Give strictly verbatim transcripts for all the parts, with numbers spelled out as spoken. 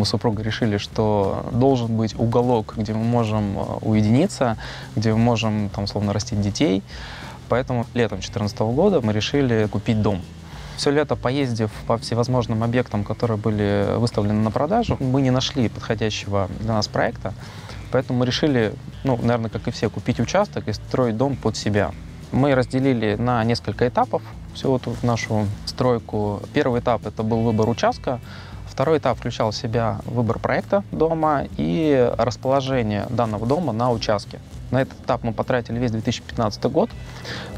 мы с супругой решили, что должен быть уголок, где мы можем уединиться, где мы можем, там, словно, растить детей. Поэтому летом две тысячи четырнадцатого года мы решили купить дом. Все лето, поездив по всевозможным объектам, которые были выставлены на продажу, мы не нашли подходящего для нас проекта. Поэтому мы решили, ну, наверное, как и все, купить участок и строить дом под себя. Мы разделили на несколько этапов всю эту нашу стройку. Первый этап – это был выбор участка. Второй этап включал в себя выбор проекта дома и расположение данного дома на участке. На этот этап мы потратили весь две тысячи пятнадцатый год.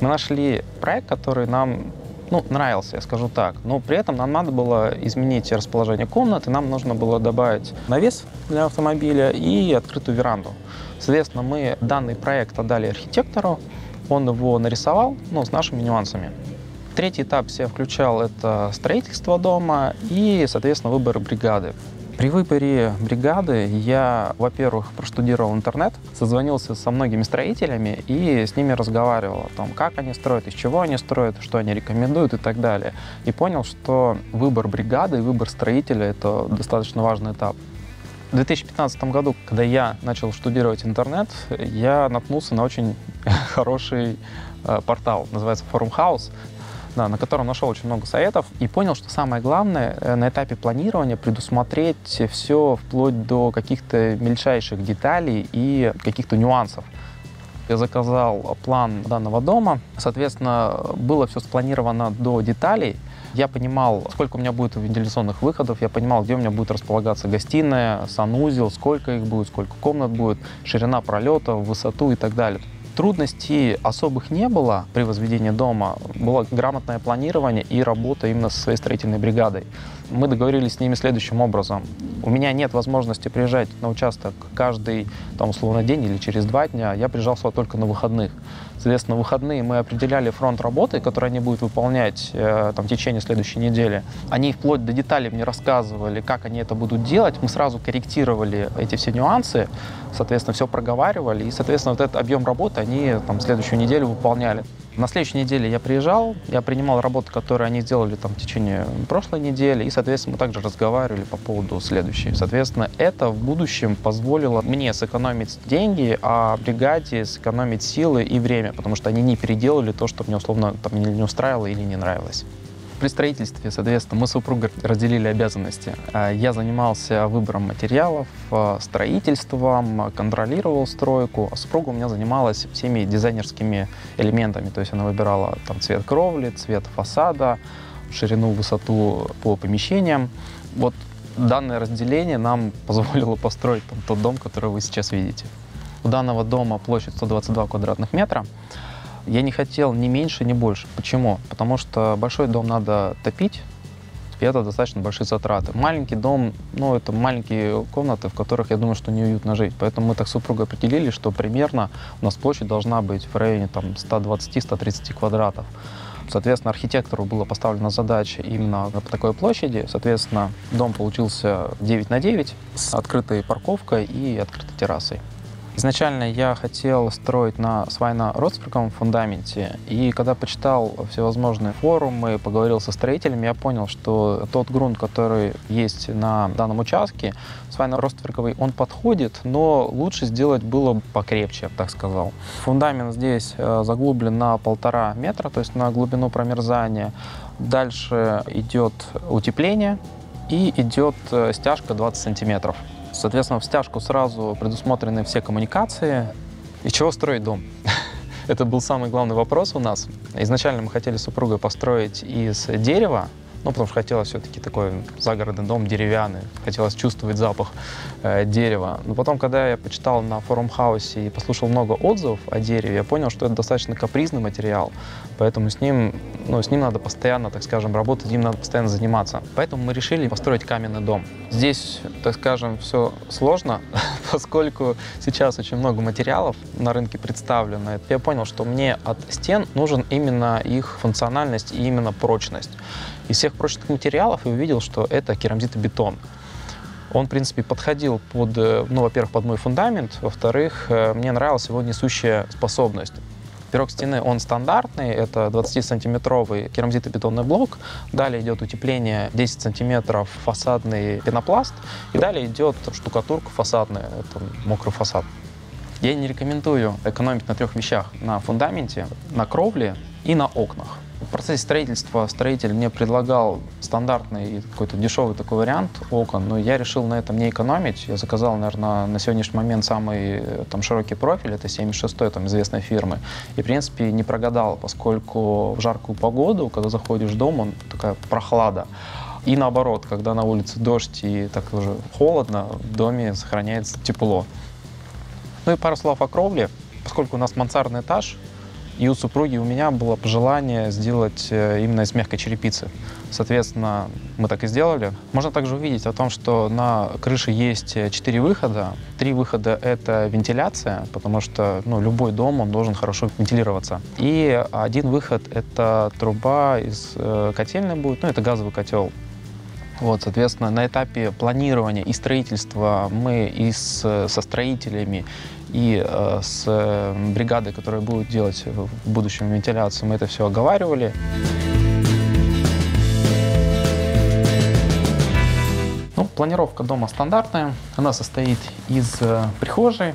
Мы нашли проект, который нам, ну, нравился, я скажу так. Но при этом нам надо было изменить расположение комнат, и нам нужно было добавить навес для автомобиля и открытую веранду. Соответственно, мы данный проект отдали архитектору, он его нарисовал, ну, с нашими нюансами. Третий этап себя включал – это строительство дома и, соответственно, выбор бригады. При выборе бригады я, во-первых, проштудировал интернет, созвонился со многими строителями и с ними разговаривал о том, как они строят, из чего они строят, что они рекомендуют и так далее. И понял, что выбор бригады и выбор строителя – это достаточно важный этап. В две тысячи пятнадцатом году, когда я начал штудировать интернет, я наткнулся на очень хороший портал, называется «FORUMHOUSE», Да, на котором нашел очень много советов и понял, что самое главное на этапе планирования предусмотреть все вплоть до каких-то мельчайших деталей и каких-то нюансов. Я заказал план данного дома, соответственно, было все спланировано до деталей. Я понимал, сколько у меня будет вентиляционных выходов, я понимал, где у меня будет располагаться гостиная, санузел, сколько их будет, сколько комнат будет, ширина пролета, высоту и так далее. Трудностей особых не было при возведении дома, было грамотное планирование и работа именно со своей строительной бригадой. Мы договорились с ними следующим образом. У меня нет возможности приезжать на участок каждый, там, условно, день или через два дня, я приезжал сюда только на выходных. Соответственно, в выходные мы определяли фронт работы, который они будут выполнять э, там, в течение следующей недели. Они вплоть до деталей мне рассказывали, как они это будут делать. Мы сразу корректировали эти все нюансы, соответственно, все проговаривали. И, соответственно, вот этот объем работы они там, следующую неделю выполняли. На следующей неделе я приезжал, я принимал работы, которые они сделали там, в течение прошлой недели, и, соответственно, мы также разговаривали по поводу следующей. Соответственно, это в будущем позволило мне сэкономить деньги, а бригаде сэкономить силы и время, потому что они не переделали то, что мне, условно, там, не устраивало или не нравилось. При строительстве, соответственно, мы с супругой разделили обязанности. Я занимался выбором материалов, строительством, контролировал стройку. А супруга у меня занималась всеми дизайнерскими элементами. То есть она выбирала там, цвет кровли, цвет фасада, ширину, высоту по помещениям. Вот данное разделение нам позволило построить там, тот дом, который вы сейчас видите. У данного дома площадь сто двадцать два квадратных метра. Я не хотел ни меньше, ни больше. Почему? Потому что большой дом надо топить, и это достаточно большие затраты. Маленький дом, ну, это маленькие комнаты, в которых, я думаю, что неуютно жить. Поэтому мы так с супругой определили, что примерно у нас площадь должна быть в районе сто двадцати — ста тридцати квадратов. Соответственно, архитектору была поставлена задача именно по такой площади. Соответственно, дом получился девять на девять с открытой парковкой и открытой террасой. Изначально я хотел строить на свайно-родственном фундаменте, и когда почитал всевозможные форумы, поговорил со строителями, я понял, что тот грунт, который есть на данном участке, свайно-родственный, он подходит, но лучше сделать было покрепче, я бы так сказал. Фундамент здесь заглублен на полтора метра, то есть на глубину промерзания. Дальше идет утепление и идет стяжка двадцать сантиметров. Соответственно, в стяжку сразу предусмотрены все коммуникации. И чего строить дом? Это был самый главный вопрос у нас. Изначально мы хотели с супругой построить из дерева, ну, потому что хотелось все-таки такой загородный дом деревянный, хотелось чувствовать запах э, дерева. Но потом, когда я почитал на FORUMHOUSE и послушал много отзывов о дереве, я понял, что это достаточно капризный материал, поэтому с ним, ну, с ним надо постоянно, так скажем, работать, с ним надо постоянно заниматься. Поэтому мы решили построить каменный дом. Здесь, так скажем, все сложно, поскольку сейчас очень много материалов на рынке представлено. Я понял, что мне от стен нужен именно их функциональность и именно прочность. Из всех прочных материалов я увидел, что это керамзитобетон. Он, в принципе, подходил под, ну, во-первых, под мой фундамент, во-вторых, мне нравилась его несущая способность. Пирог стены, он стандартный, это двадцатисантиметровый керамзитобетонный блок. Далее идет утепление десять сантиметров, фасадный пенопласт. И далее идет штукатурка фасадная, это мокрый фасад. Я не рекомендую экономить на трех вещах: на фундаменте, на кровле и на окнах. В процессе строительства строитель мне предлагал стандартный какой-то дешевый такой вариант окон, но я решил на этом не экономить. Я заказал, наверное, на сегодняшний момент самый там широкий профиль, это семьдесят шестой там известной фирмы. И, в принципе, не прогадал, поскольку в жаркую погоду, когда заходишь в дом, он такая прохлада. И наоборот, когда на улице дождь и так уже холодно, в доме сохраняется тепло. Ну и пару слов о кровле. Поскольку у нас мансардный этаж, и у супруги, у меня было пожелание сделать именно из мягкой черепицы. Соответственно, мы так и сделали. Можно также увидеть о том, что на крыше есть четыре выхода. Три выхода — это вентиляция, потому что ну, любой дом, он должен хорошо вентилироваться. И один выход — это труба из котельной будет, ну, это газовый котел. Вот, соответственно, на этапе планирования и строительства мы и с, со строителями, и э, с бригадой, которая будет делать в будущем вентиляцию, мы это все оговаривали. Ну, планировка дома стандартная. Она состоит из э, прихожей.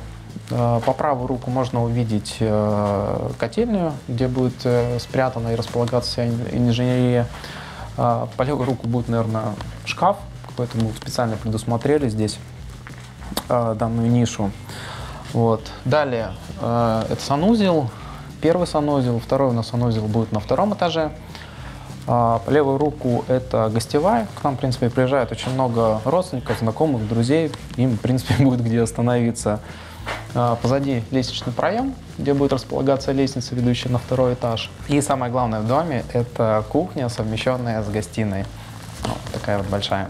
Э, по правую руку можно увидеть э, котельную, где будет э, спрятана и располагаться вся инженерия. По левую руку будет, наверное, шкаф, поэтому специально предусмотрели здесь э, данную нишу. Вот. Далее э, это санузел, первый санузел, второй у нас санузел будет на втором этаже. Э, по левую руку это гостевая, к нам, в принципе, приезжает очень много родственников, знакомых, друзей, им, в принципе, будет где остановиться. Э, позади лестничный проем, где будет располагаться лестница, ведущая на второй этаж. И самое главное в доме – это кухня, совмещенная с гостиной. Вот такая вот большая.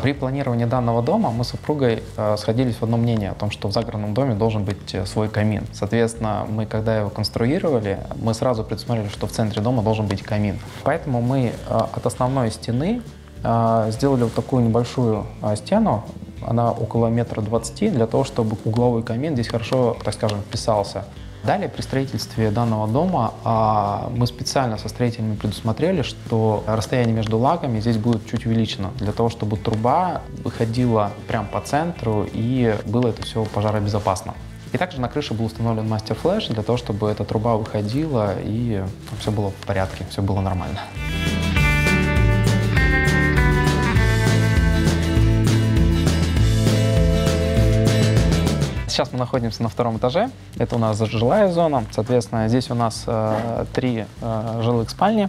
При планировании данного дома мы с супругой э, сходились в одно мнение о том, что в загородном доме должен быть свой камин. Соответственно, мы, когда его конструировали, мы сразу предусмотрели, что в центре дома должен быть камин. Поэтому мы э, от основной стены э, сделали вот такую небольшую э, стену, она около метра двадцати, для того, чтобы угловой камин здесь хорошо, так скажем, вписался. Далее при строительстве данного дома а, мы специально со строителями предусмотрели, что расстояние между лагами здесь будет чуть увеличено, для того, чтобы труба выходила прямо по центру и было это все пожаробезопасно. И также на крыше был установлен мастер-флэш, для того, чтобы эта труба выходила и все было в порядке, все было нормально. Сейчас мы находимся на втором этаже, это у нас жилая зона, соответственно, здесь у нас э, три э, жилых спальни,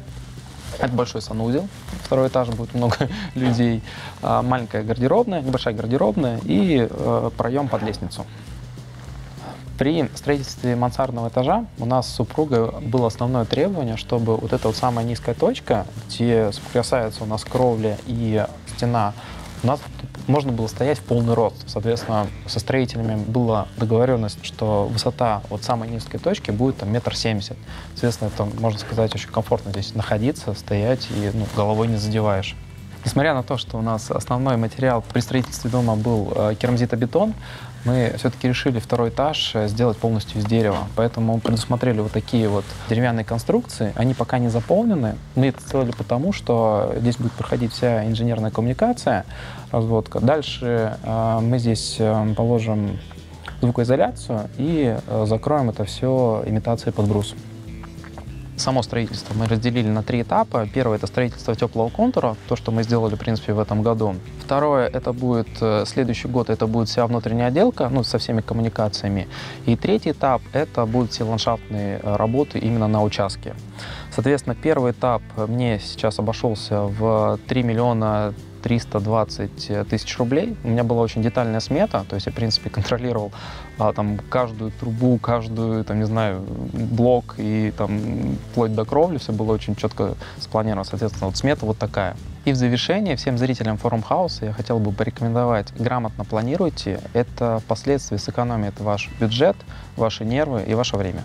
это большой санузел, второй этаж будет много людей, э, маленькая гардеробная, небольшая гардеробная и э, проем под лестницу. При строительстве мансардного этажа у нас с супругой было основное требование, чтобы вот эта вот самая низкая точка, где соприкасаются у нас кровля и стена, у нас можно было стоять в полный рост. Соответственно, со строителями была договоренность, что высота от самой низкой точки будет там метр семьдесят. Соответственно, это, можно сказать, очень комфортно здесь находиться, стоять и ну, головой не задеваешь. Несмотря на то, что у нас основной материал при строительстве дома был керамзитобетон, мы все-таки решили второй этаж сделать полностью из дерева. Поэтому предусмотрели вот такие вот деревянные конструкции. Они пока не заполнены. Мы это сделали потому, что здесь будет проходить вся инженерная коммуникация, разводка. Дальше э, мы здесь э, положим звукоизоляцию и э, закроем это все имитацией под брус. Само строительство мы разделили на три этапа. Первое — это строительство теплого контура, то, что мы сделали, в принципе, в этом году. Второе — это будет следующий год, это будет вся внутренняя отделка, ну, со всеми коммуникациями. И третий этап — это будут все ландшафтные работы именно на участке. Соответственно, первый этап мне сейчас обошелся в три миллиона триста двадцать тысяч рублей. У меня была очень детальная смета, то есть я, в принципе, контролировал а, там, каждую трубу, каждую, там, не знаю, блок и там, вплоть до кровли. Все было очень четко спланировано. Соответственно, вот смета вот такая. И в завершение всем зрителям Форумхауса я хотел бы порекомендовать: грамотно планируйте. Это впоследствии сэкономит ваш бюджет, ваши нервы и ваше время.